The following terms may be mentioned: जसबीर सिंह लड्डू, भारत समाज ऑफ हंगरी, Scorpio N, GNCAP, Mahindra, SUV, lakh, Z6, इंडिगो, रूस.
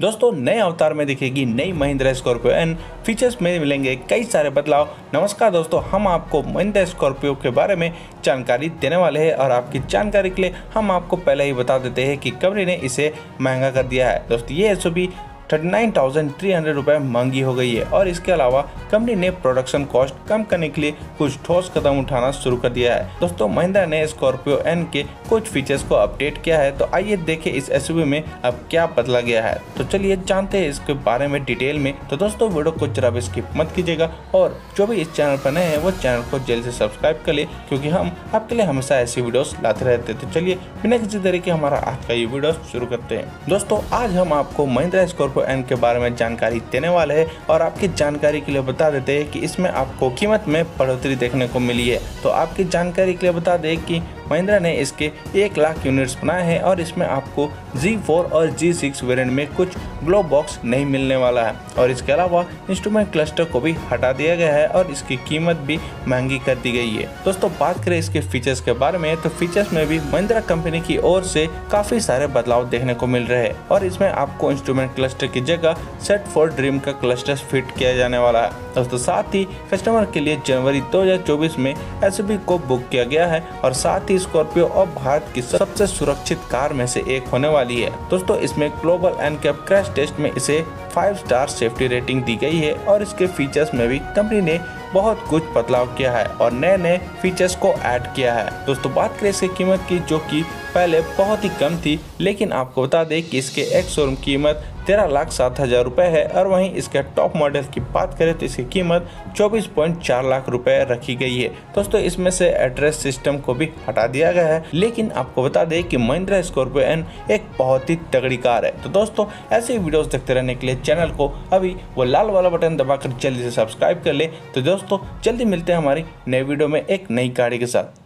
दोस्तों नए अवतार में दिखेगी नई महिंद्रा स्कॉर्पियो एन। फीचर्स में मिलेंगे कई सारे बदलाव। नमस्कार दोस्तों, हम आपको महिंद्रा स्कॉर्पियो के बारे में जानकारी देने वाले हैं और आपकी जानकारी के लिए हम आपको पहले ही बता देते हैं कि कंपनी ने इसे महंगा कर दिया है। दोस्तों ये SUV 39,300 रुपये महंगी हो गई है और इसके अलावा कंपनी ने प्रोडक्शन कॉस्ट कम करने के लिए कुछ ठोस कदम उठाना शुरू कर दिया है। दोस्तों महिंद्रा ने स्कॉर्पियो एन के कुछ फीचर्स को अपडेट किया है, तो आइए देखें इस एसयूवी में अब क्या बदला गया है। तो चलिए जानते हैं इसके बारे में डिटेल में। तो दोस्तों वीडियो को जरा भी स्किप मत कीजिएगा और जो भी इस चैनल पर नए हैं वो चैनल को जल्दी से सब्सक्राइब कर ले, क्योंकि हम आपके लिए हमेशा ऐसी वीडियोस लाते रहते हैं। तो चलिए बिना किसी देरी के हमारा आज का ये वीडियो शुरू करते हैं। दोस्तों आज हम आपको महिंद्रा स्कॉर्पियो एन के बारे में जानकारी देने वाले हैं और आपकी जानकारी के लिए बता देते हैं कि इसमें आपको कीमत में बढ़ोतरी देखने को मिली है। तो आपकी जानकारी के लिए बता दें कि महिंद्रा ने इसके 1 लाख यूनिट्स बनाए हैं और इसमें आपको G4 और G6 वेरिएंट में कुछ ग्लो बॉक्स नहीं मिलने वाला है और इसके अलावा इंस्ट्रूमेंट क्लस्टर को भी हटा दिया गया है और इसकी कीमत भी महंगी कर दी गई है। दोस्तों बात करें इसके फीचर्स के बारे में, तो फीचर्स में भी महिंद्रा कंपनी की ओर से काफी सारे बदलाव देखने को मिल रहे हैं और इसमें आपको इंस्ट्रूमेंट क्लस्टर की जगह सेट फॉर ड्रीम का क्लस्टर फिट किया जाने वाला है। दोस्तों साथ ही कस्टमर के लिए जनवरी 2024 में SUV को बुक किया गया है और साथ ही स्कॉर्पियो अब भारत की सबसे सुरक्षित कार में से एक होने वाली है। दोस्तों इसमें ग्लोबल एनकैप क्रैश टेस्ट में इसे 5 स्टार सेफ्टी रेटिंग दी गई है और इसके फीचर्स में भी कंपनी ने बहुत कुछ बदलाव किया है और नए नए फीचर्स को ऐड किया है। दोस्तों बात करें इसकी कीमत की, जो कि पहले बहुत ही कम थी, लेकिन आपको बता दें कि इसके एक्स शोरूम कीमत 13,07,000 रुपये है और वहीं इसके टॉप मॉडल की बात करें तो इसकी कीमत 24.4 लाख रुपये रखी गई है। दोस्तों इसमें से एड्रेस सिस्टम को भी हटा दिया गया है, लेकिन आपको बता दें कि महिंद्रा स्कॉर्पियो एन एक बहुत ही तगड़ी कार है। तो दोस्तों ऐसे ही वीडियोस देखते रहने के लिए चैनल को अभी वो लाल वाला बटन दबाकर जल्दी से सब्सक्राइब कर ले। तो दोस्तों जल्दी मिलते हैं हमारी नई वीडियो में एक नई गाड़ी के साथ।